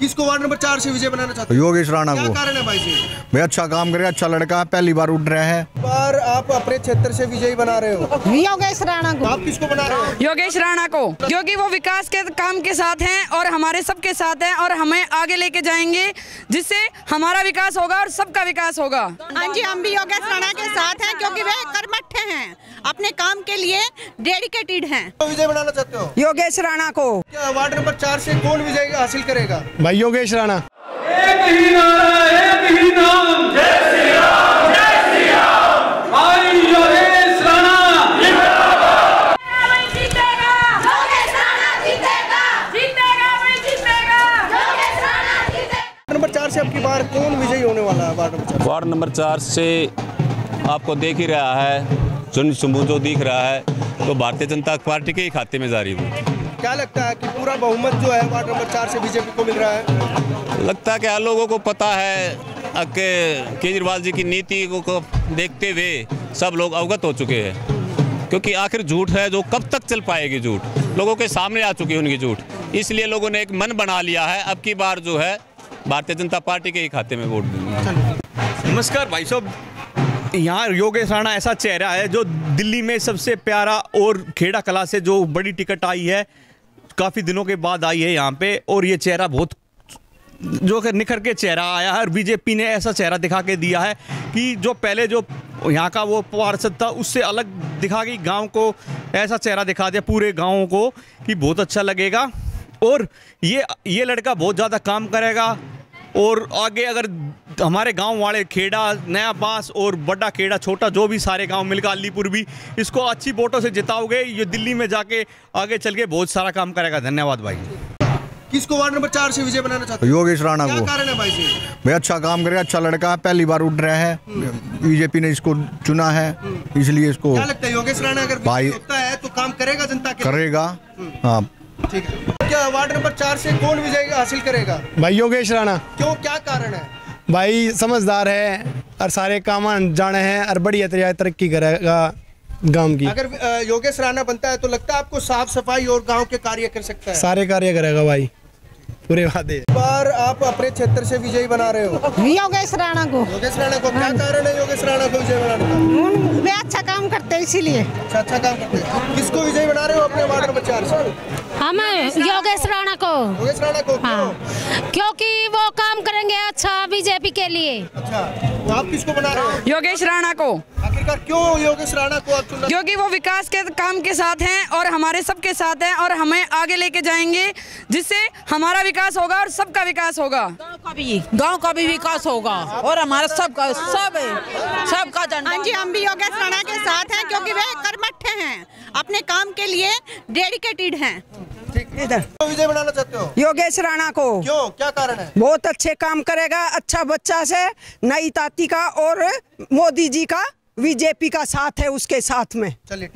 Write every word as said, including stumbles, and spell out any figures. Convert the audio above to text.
किसको ward number चार से विजय बनाना चाहते हो? योगेश राणा को। क्या कारण है भाई जी? भाई अच्छा काम करे, अच्छा लड़का है, पहली बार उठ रहा है। पर आप अपने क्षेत्र से विजयी बना रहे हो योगेश राणा को। आप किसको बना रहे हो? योगेश राणा को, क्योंकि वो विकास के काम के साथ हैं और हमारे सबके साथ हैं और हमें आगे लेके जाएंगे, जिससे हमारा विकास होगा और सबका विकास होगा। हाँ जी, हम भी योगेश राणा के साथ हैं क्योंकि वे कर्मठे हैं, अपने काम के लिए डेडिकेटेड हैं। विजय बनाना चाहते हो? योगेश राणा को। वार्ड नंबर चार से कौन विजय हासिल करेगा? भाई योगेश राणा। एक ही नारा, एक ही नाम, जय श्री राम, जय श्री राम। भाई योगेश राणा जिंदाबाद। जीतेगा योगेश राणा, जीतेगा जीतेगा भाई जीतेगा योगेश राणा जीतेगा। वार्ड नंबर चार से आपकी बार कौन विजयी होने वाला है? वार्ड नंबर चार वार्ड नंबर चार से आपको देख ही रहा है, चुन चुनबुजो दिख रहा है, तो भारतीय जनता पार्टी के ही खाते में जा रही है। क्या लगता है कि पूरा बहुमत जो है वार्ड नंबर चार से बीजेपी को मिल रहा है? लगता है कि हर लोगों को पता है कि केजरीवाल जी की नीति को देखते हुए सब लोग अवगत हो चुके हैं, क्योंकि आखिर झूठ है जो कब तक चल पाएगी। झूठ लोगों के सामने आ चुकी है उनकी झूठ, इसलिए लोगों ने एक मन बना लिया है अब की बार जो है भारतीय जनता पार्टी के ही खाते में वोट देंगे। नमस्कार भाई साहब, यहाँ योगेश राणा ऐसा चेहरा है जो दिल्ली में सबसे प्यारा और खेड़ा कला से जो बड़ी टिकट आई है काफ़ी दिनों के बाद आई है यहाँ पे, और ये चेहरा बहुत जो कि निखर के चेहरा आया है और बीजेपी ने ऐसा चेहरा दिखा के दिया है कि जो पहले जो यहाँ का वो पार्षद था उससे अलग दिखा कि गांव को ऐसा चेहरा दिखा दिया पूरे गाँव को कि बहुत अच्छा लगेगा। और ये ये लड़का बहुत ज़्यादा काम करेगा और आगे अगर हमारे गांव वाले खेड़ा, नया पास और बड़ा खेड़ा, छोटा जो भी सारे गांव मिलकर अलीपुर भी इसको अच्छी वोटों से जिताओगे, ये दिल्ली में जाके आगे चल के बहुत सारा काम करेगा। धन्यवाद भाई। किसको वार्ड नंबर चार से विजय बनाना चाहते हो? योगेश राणा को। क्या कारण है भाई जी? भाई अच्छा काम करे, अच्छा लड़का है, पहली बार उठ रहा है, बीजेपी ने इसको चुना है इसलिए इसको। क्या लगता है योगेश राणा अगर भाई है तो काम करेगा जनता के? करेगा हाँ, ठीक है। क्या वार्ड नंबर चार से कौन विजय हासिल करेगा? भाई योगेश राणा। क्यों, क्या कारण है? भाई समझदार है और सारे काम जाने हैं और बड़ी तरक्की करेगा गांव की। अगर योगेश राणा बनता है तो लगता है आपको साफ सफाई और गांव के कार्य कर सकता है? सारे कार्य करेगा भाई, पूरे वादे। पर आप अपने क्षेत्र से विजयी बना रहे हो योगेश राणा को। योगेश राणा को क्या कारण है योगेश राणा को विजयी बनाने का? अच्छा काम करते हैं इसीलिए। अच्छा अच्छा काम करते हैं। किसको विजयी बना रहे हो अपने वार्ड नंबर चार से? हमें योगेश राणा को। योगेश राणा को हाँ, क्योंकि वो काम करेंगे अच्छा बीजेपी के लिए। अच्छा, तो आप किसको बना रहे हो? योगेश राणा को। आखिरकार क्यों योगेश राणा को आप चुन रहे? क्योंकि वो विकास के काम के साथ हैं और हमारे सबके साथ हैं और हमें आगे लेके जाएंगे, जिससे हमारा विकास होगा और सबका विकास होगा। गाँव का भी गाँव का भी विकास होगा और हमारा सबका सब सबका जनता। हाँ जी, हम भी योगेश राणा के साथ हैं क्योंकि वे कर्मठे हैं, अपने काम के लिए डेडिकेटेड हैं। इधर विजय बनाना चाहते हो? योगेश राणा को। क्यों, क्या कारण है? बहुत अच्छे काम करेगा, अच्छा बच्चा से, नई ताती का और मोदी जी का बीजेपी का साथ है उसके साथ में। चलिए।